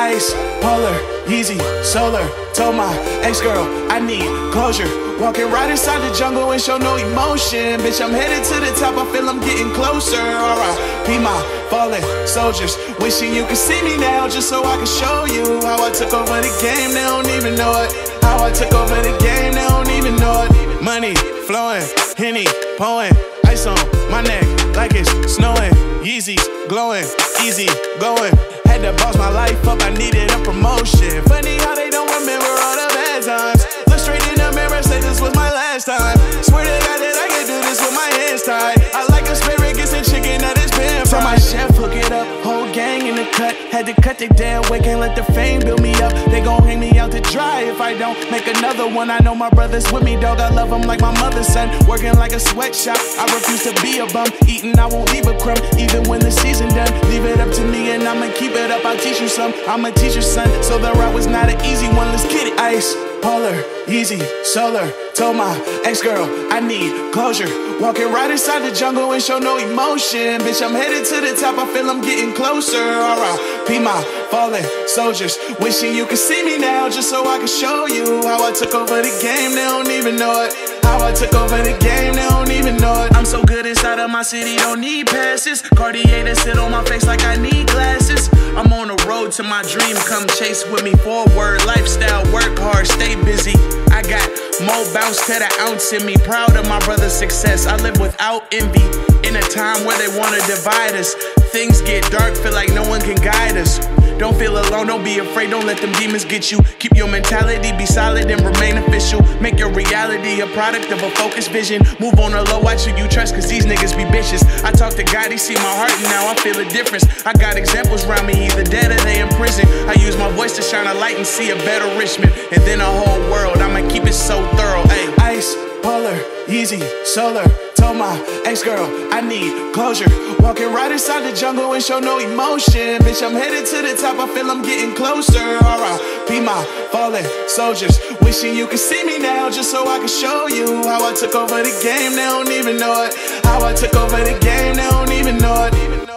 ice, polar, Yeezy, solar. Told my ex-girl I need closure. Walking right inside the jungle and show no emotion. Bitch, I'm headed to the top, I feel I'm getting closer. R.I.P. my fallen soldiers. Wishing you could see me now, just so I could show you how I took over the game, they don't even know it. How I took over the game, they don't even know it. Money flowing, Henny pouring, ice on my neck like it's snowing. Yeezys glowing, easy going. Had to boss my life up, I needed a promotion. Funny how they don't remember all the bad times. Look straight in the mirror, say this was my last time. Swear to God that I can do this with my hands tied. I like asparagus and chicken, now this pan fried. So my chef hook it up, whole gang in the cut. Had to cut the damn way, can't let the fame build me up. They gon' hang me out to dry if I don't make another one. I know my brother's with me, dog. I love him like my mother's son. Working like a sweatshop, I refuse to be a bum. Eating, I won't leave a crumb, even when the season done. Leave it up to me and I'ma keep it up. I'll teach you some, I'm a teacher, son. So the route was not an easy one, let's get it. Ice, polar, Yeezy, solar. Told my ex-girl I need closure. Walking right inside the jungle and show no emotion. Bitch, I'm headed to the top, I feel I'm getting closer. R.I.P. my fallen soldiers. Wishing you could see me now, just so I could show you how I took over the game, they don't even know it. How I took over the game, they don't even know it. I'm so good inside of my city, don't need passes. Cartier to sit on my face like I need glasses. I'm on the road to my dream, come chase with me forward. Lifestyle, work hard, stay busy. I got more bounce to the ounce in me. Proud of my brother's success, I live without envy. In a time where they wanna divide us, things get dark, feel like no one can guide us. Don't feel alone, don't be afraid, don't let them demons get you. Keep your mentality, be solid and remain official. Make your reality a product of a focused vision. Move on the low, watch who you trust, cause these niggas be bitches. I talk to God, he see my heart, and now I feel a difference. I got examples around me, either dead or they in prison. I use my voice to shine a light and see a better Richmond. And then a whole world, I'ma keep it so thorough, ayy. Ice, polar, Yeezy, solar. Told my ex-girl I need closure. Walking right inside the jungle and show no emotion. Bitch, I'm headed to the top, I feel I'm getting closer. R.I.P. my fallen soldiers. Wishing you could see me now, just so I could show you how I took over the game, they don't even know it. How I took over the game, they don't even know it.